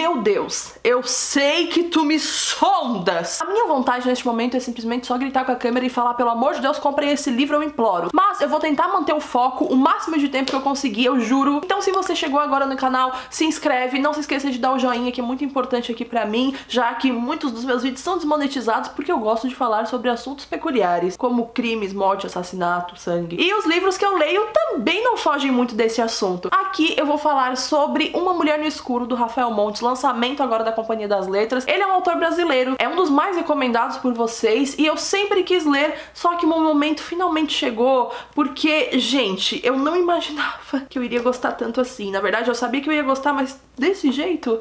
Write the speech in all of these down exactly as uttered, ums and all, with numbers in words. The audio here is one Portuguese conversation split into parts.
Meu Deus, eu sei que tu me sondas. A minha vontade neste momento é simplesmente só gritar com a câmera e falar, pelo amor de Deus, comprem esse livro, eu imploro. Mas eu vou tentar manter o foco o máximo de tempo que eu conseguir, eu juro. Então se você chegou agora no canal, se inscreve. Não se esqueça de dar o joinha, que é muito importante aqui pra mim, já que muitos dos meus vídeos são desmonetizados porque eu gosto de falar sobre assuntos peculiares, como crimes, morte, assassinato, sangue. E os livros que eu leio também não fogem muito desse assunto. Aqui eu vou falar sobre Uma Mulher no Escuro, do Raphael Montes, lançamento agora da Companhia das Letras. Ele é um autor brasileiro, é um dos mais recomendados por vocês e eu sempre quis ler, só que o meu momento finalmente chegou, porque, gente, eu não imaginava que eu iria gostar tanto assim. Na verdade, eu sabia que eu ia gostar, mas desse jeito...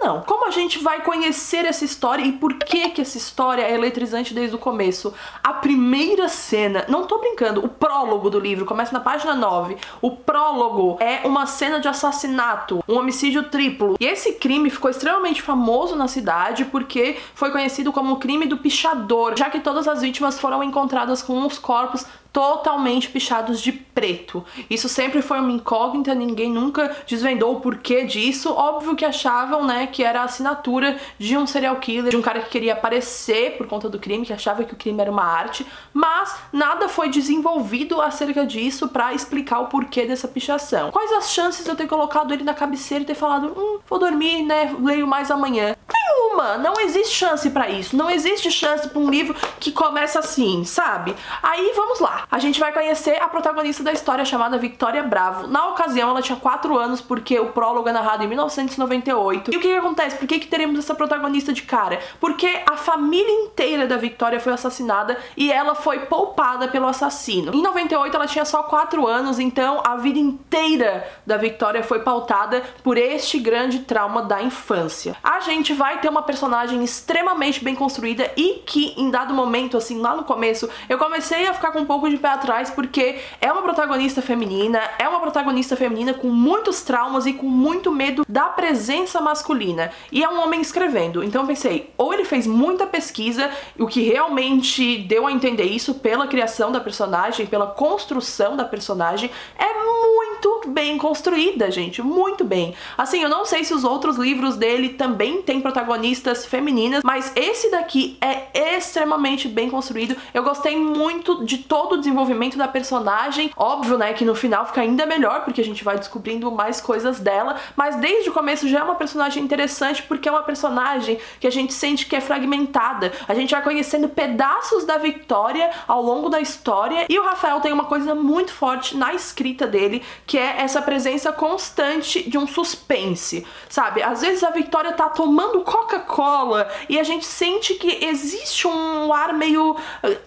Não. Como a gente vai conhecer essa história e por que que essa história é eletrizante desde o começo? A primeira cena, não tô brincando, o prólogo do livro começa na página nove. O prólogo é uma cena de assassinato, um homicídio triplo. E esse crime ficou extremamente famoso na cidade porque foi conhecido como o crime do pichador, já que todas as vítimas foram encontradas com os corpos totalmente pichados de preto. Isso sempre foi uma incógnita, ninguém nunca desvendou o porquê disso. Óbvio que achavam, né, que era a assinatura de um serial killer, de um cara que queria aparecer por conta do crime, que achava que o crime era uma arte, mas nada foi desenvolvido acerca disso pra explicar o porquê dessa pichação. Quais as chances de eu ter colocado ele na cabeceira e ter falado, hum, vou dormir, né, leio mais amanhã? Nenhuma! Não existe chance pra isso, não existe chance pra um livro que começa assim, sabe? Aí, vamos lá. A gente vai conhecer a protagonista da história, chamada Victoria Bravo. Na ocasião, ela tinha quatro anos, porque o prólogo é narrado em mil novecentos e noventa e oito. E o que que acontece? Por que que teremos essa protagonista de cara? Porque a família inteira da Victoria foi assassinada e ela foi poupada pelo assassino. Em noventa e oito, ela tinha só quatro anos, então a vida inteira da Victoria foi pautada por este grande trauma da infância. A gente vai ter uma personagem extremamente bem construída e que, em dado momento, assim, lá no começo, eu comecei a ficar com um pouco de pé atrás, porque é uma protagonista feminina, é uma protagonista feminina com muitos traumas e com muito medo da presença masculina. E é um homem escrevendo, então eu pensei, ou ele fez muita pesquisa, o que realmente deu a entender isso pela criação da personagem, pela construção da personagem, é muito bem construída, gente, muito bem. Assim, eu não sei se os outros livros dele também têm protagonistas femininas, mas esse daqui é extremamente bem construído. Eu gostei muito de todo Todo o desenvolvimento da personagem. Óbvio, né, que no final fica ainda melhor, porque a gente vai descobrindo mais coisas dela, mas desde o começo já é uma personagem interessante, porque é uma personagem que a gente sente que é fragmentada. A gente vai conhecendo pedaços da Victoria ao longo da história, e o Raphael tem uma coisa muito forte na escrita dele, que é essa presença constante de um suspense, sabe? Às vezes a Victoria tá tomando Coca-Cola e a gente sente que existe um ar meio,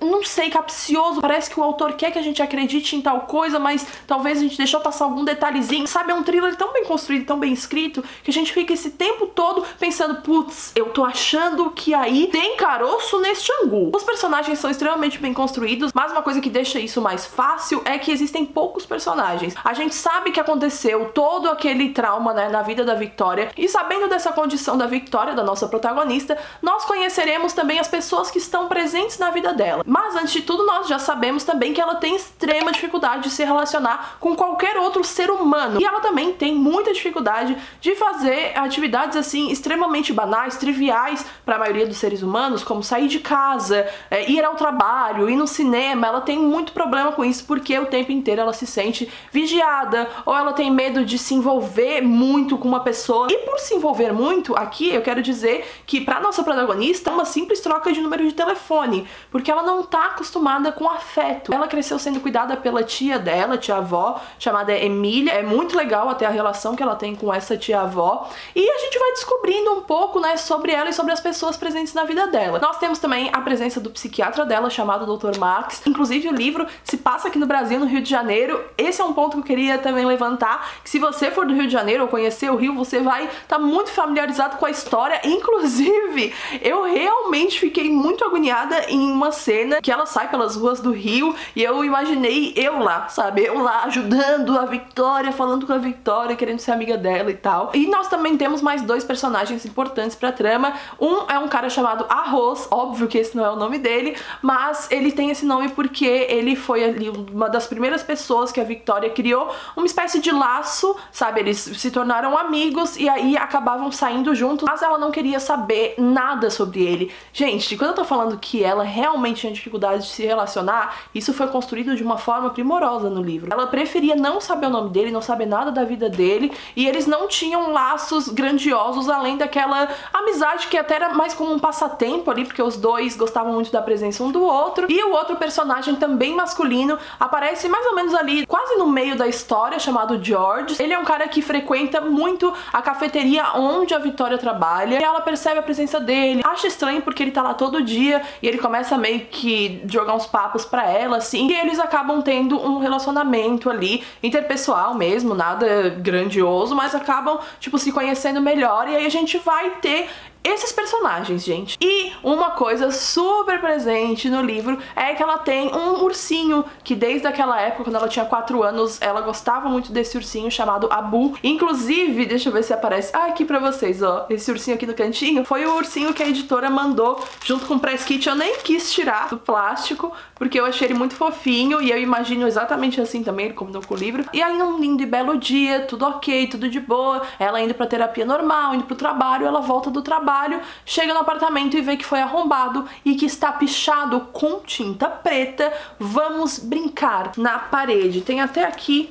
não sei, capcioso, parece que o autor quer que a gente acredite em tal coisa, mas talvez a gente deixou passar algum detalhezinho, sabe? É um thriller tão bem construído, tão bem escrito, que a gente fica esse tempo todo pensando, putz, eu tô achando que aí tem caroço neste angu. Os personagens são extremamente bem construídos, mas uma coisa que deixa isso mais fácil é que existem poucos personagens. A gente sabe que aconteceu todo aquele trauma, né, na vida da Victoria, e sabendo dessa condição da Victoria, da nossa protagonista, nós conheceremos também as pessoas que estão presentes na vida dela. Mas antes de tudo, nós já sabemos Sabemos também que ela tem extrema dificuldade de se relacionar com qualquer outro ser humano. E ela também tem muita dificuldade de fazer atividades, assim, extremamente banais, triviais para a maioria dos seres humanos, como sair de casa, é, ir ao trabalho, ir no cinema. Ela tem muito problema com isso porque o tempo inteiro ela se sente vigiada, ou ela tem medo de se envolver muito com uma pessoa. E por se envolver muito, aqui eu quero dizer que para nossa protagonista é uma simples troca de número de telefone, porque ela não tá acostumada com a afeto. Ela cresceu sendo cuidada pela tia dela, tia-avó, chamada Emília. É muito legal até a relação que ela tem com essa tia-avó. E a gente vai descobrindo um pouco, né, sobre ela e sobre as pessoas presentes na vida dela. Nós temos também a presença do psiquiatra dela, chamado doutor Max. Inclusive, o livro se passa aqui no Brasil, no Rio de Janeiro. Esse é um ponto que eu queria também levantar, que se você for do Rio de Janeiro ou conhecer o Rio, você vai estar muito familiarizado com a história, inclusive Inclusive, eu realmente fiquei muito agoniada em uma cena que ela sai pelas ruas do Rio e eu imaginei eu lá, sabe? Eu lá ajudando a Victoria, falando com a Victoria, querendo ser amiga dela e tal. E nós também temos mais dois personagens importantes pra trama. Um é um cara chamado Arroz, óbvio que esse não é o nome dele, mas ele tem esse nome porque ele foi ali uma das primeiras pessoas que a Victoria criou uma espécie de laço, sabe? Eles se tornaram amigos e aí acabavam saindo juntos, mas ela não queria saber nada sobre ele. Gente, quando eu tô falando que ela realmente tinha dificuldade de se relacionar, isso foi construído de uma forma primorosa no livro. Ela preferia não saber o nome dele, não saber nada da vida dele, e eles não tinham laços grandiosos além daquela amizade que até era mais como um passatempo ali, porque os dois gostavam muito da presença um do outro. E o outro personagem também masculino aparece mais ou menos ali, quase no meio da história, chamado George. Ele é um cara que frequenta muito a cafeteria onde a Victoria trabalha, e ela percebe a presença dele, acha estranho porque ele tá lá todo dia, e ele começa meio que jogar uns papos pra ela, assim, e eles acabam tendo um relacionamento ali, interpessoal mesmo, nada grandioso, mas acabam, tipo, se conhecendo melhor, e aí a gente vai ter esses personagens, gente. E uma coisa super presente no livro é que ela tem um ursinho que desde aquela época, quando ela tinha quatro anos, ela gostava muito desse ursinho chamado Abu. Inclusive, deixa eu ver se aparece ah, aqui pra vocês, ó, esse ursinho aqui no cantinho foi o ursinho que a editora mandou junto com o press kit. Eu nem quis tirar do plástico, porque eu achei ele muito fofinho e eu imagino exatamente assim também, ele combinou com o livro. E aí, num lindo e belo dia, tudo ok, tudo de boa, ela indo pra terapia normal, indo pro trabalho, ela volta do trabalho, chega no apartamento e vê que foi arrombado e que está pichado com tinta preta "Vamos brincar" na parede. Tem até aqui,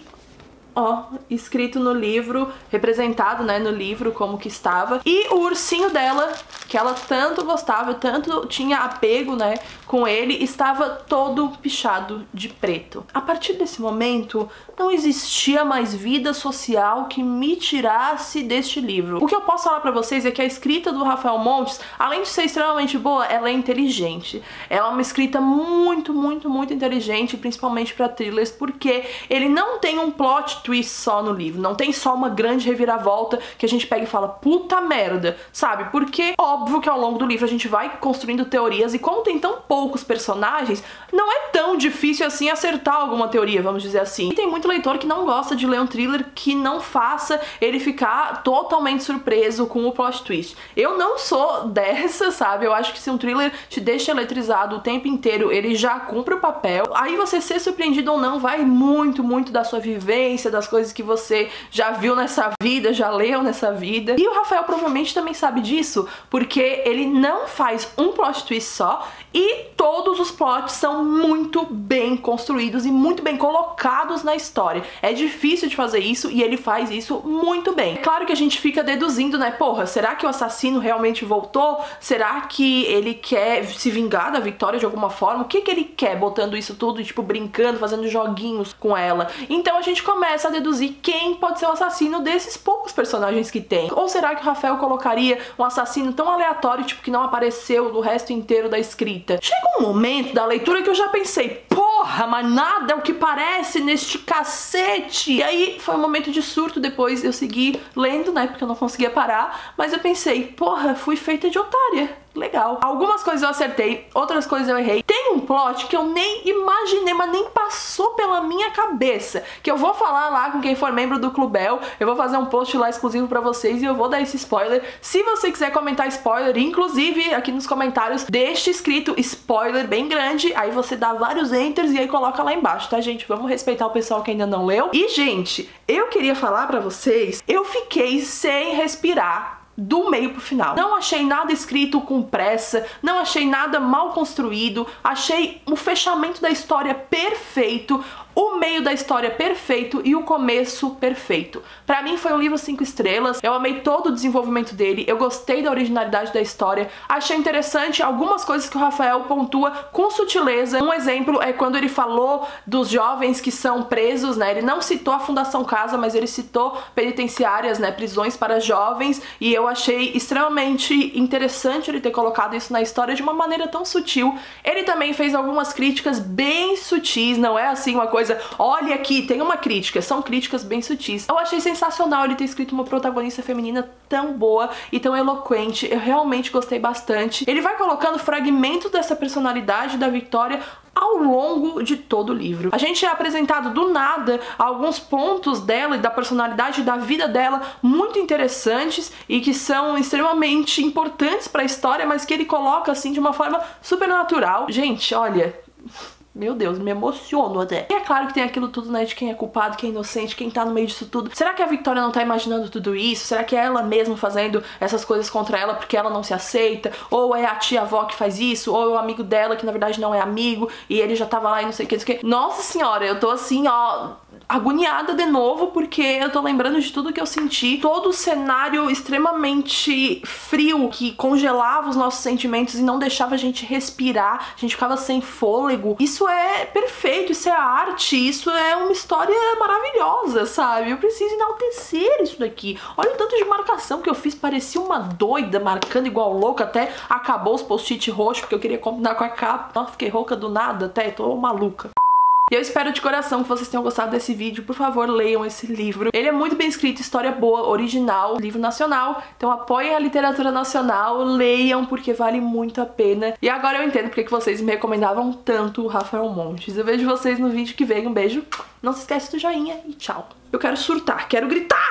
ó, escrito no livro, representado, né, no livro como que estava. E o ursinho dela, que ela tanto gostava, tanto tinha apego, né, com ele, estava todo pichado de preto. A partir desse momento, não existia mais vida social que me tirasse deste livro. O que eu posso falar pra vocês é que a escrita do Raphael Montes, além de ser extremamente boa, ela é inteligente. Ela é uma escrita muito, muito, muito inteligente, principalmente pra thrillers, porque ele não tem um plot twist só no livro, não tem só uma grande reviravolta que a gente pega e fala puta merda, sabe? Porque óbvio que ao longo do livro a gente vai construindo teorias e como tem tão poucos personagens, não é tão difícil assim acertar alguma teoria, vamos dizer assim. E tem muito leitor que não gosta de ler um thriller que não faça ele ficar totalmente surpreso com o plot twist. Eu não sou dessa, sabe? Eu acho que se um thriller te deixa eletrizado o tempo inteiro, ele já cumpre o papel. Aí você ser surpreendido ou não vai muito, muito da sua vivência, das coisas que você já viu nessa vida, já leu nessa vida. E o Raphael provavelmente também sabe disso, porque ele não faz um plot twist só e todos os plots são muito bem construídos e muito bem colocados na história. É difícil de fazer isso e ele faz isso muito bem. É claro que a gente fica deduzindo, né, porra, será que o assassino realmente voltou? Será que ele quer se vingar da Victoria de alguma forma? O que que ele quer botando isso tudo, tipo, brincando, fazendo joguinhos com ela? Então a gente começa a deduzir quem pode ser o assassino desses poucos personagens que tem. Ou será que o Raphael colocaria um assassino tão aleatório, tipo, que não apareceu no resto inteiro da escrita? Chega um momento da leitura que eu já pensei, porra, mas nada é o que parece neste cacete. E aí foi um momento de surto, depois eu segui lendo, né, porque eu não conseguia parar, mas eu pensei, porra, fui feita de otária. Legal. Algumas coisas eu acertei, outras coisas eu errei. Tem um plot que eu nem imaginei, mas nem passou pela minha cabeça, que eu vou falar lá com quem for membro do Clubel. Eu vou fazer um post lá exclusivo pra vocês e eu vou dar esse spoiler. Se você quiser comentar spoiler, inclusive aqui nos comentários, deixe escrito spoiler bem grande, aí você dá vários enters e aí coloca lá embaixo, tá, gente? Vamos respeitar o pessoal que ainda não leu. E, gente, eu queria falar pra vocês, eu fiquei sem respirar do meio pro final. Não achei nada escrito com pressa, não achei nada mal construído, achei o fechamento da história perfeito, o meio da história perfeito e o começo perfeito. Pra mim foi um livro cinco estrelas, eu amei todo o desenvolvimento dele, eu gostei da originalidade da história, achei interessante algumas coisas que o Raphael pontua com sutileza. Um exemplo é quando ele falou dos jovens que são presos, né, ele não citou a Fundação Casa, mas ele citou penitenciárias, né, prisões para jovens, e eu achei extremamente interessante ele ter colocado isso na história de uma maneira tão sutil. Ele também fez algumas críticas bem sutis, não é assim uma coisa coisa, olha aqui, tem uma crítica, são críticas bem sutis. Eu achei sensacional ele ter escrito uma protagonista feminina tão boa e tão eloquente, eu realmente gostei bastante. Ele vai colocando fragmentos dessa personalidade da Victoria ao longo de todo o livro. A gente é apresentado do nada alguns pontos dela e da personalidade e da vida dela muito interessantes e que são extremamente importantes para a história, mas que ele coloca assim de uma forma super natural. Gente, olha, meu Deus, me emociono até. E é claro que tem aquilo tudo, né, de quem é culpado, quem é inocente, quem tá no meio disso tudo. Será que a Victoria não tá imaginando tudo isso? Será que é ela mesma fazendo essas coisas contra ela porque ela não se aceita? Ou é a tia-avó que faz isso? Ou é o amigo dela que, na verdade, não é amigo e ele já tava lá e não sei o que, não sei o que. Nossa senhora, eu tô assim, ó, agoniada de novo porque eu tô lembrando de tudo que eu senti. Todo o cenário extremamente frio que congelava os nossos sentimentos e não deixava a gente respirar. A gente ficava sem fôlego. Isso é perfeito, isso é arte, isso é uma história maravilhosa, sabe? Eu preciso enaltecer isso daqui. Olha o tanto de marcação que eu fiz, parecia uma doida marcando igual louca, até acabou os post-it roxos porque eu queria combinar com a capa. Nossa, fiquei rouca do nada até, tô maluca. E eu espero de coração que vocês tenham gostado desse vídeo. Por favor, leiam esse livro. Ele é muito bem escrito, história boa, original, livro nacional. Então apoiem a literatura nacional, leiam, porque vale muito a pena. E agora eu entendo porque que vocês me recomendavam tanto o Raphael Montes. Eu vejo vocês no vídeo que vem. Um beijo, não se esquece do joinha e tchau. Eu quero surtar, quero gritar!